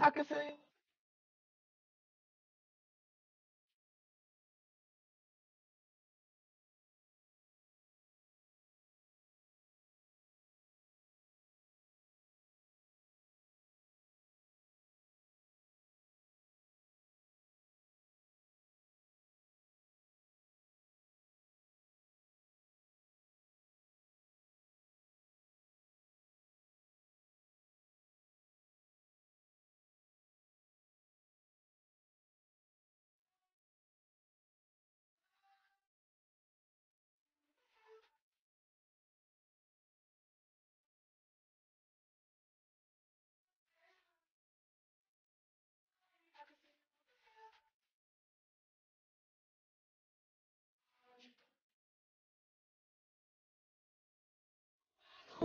I can see.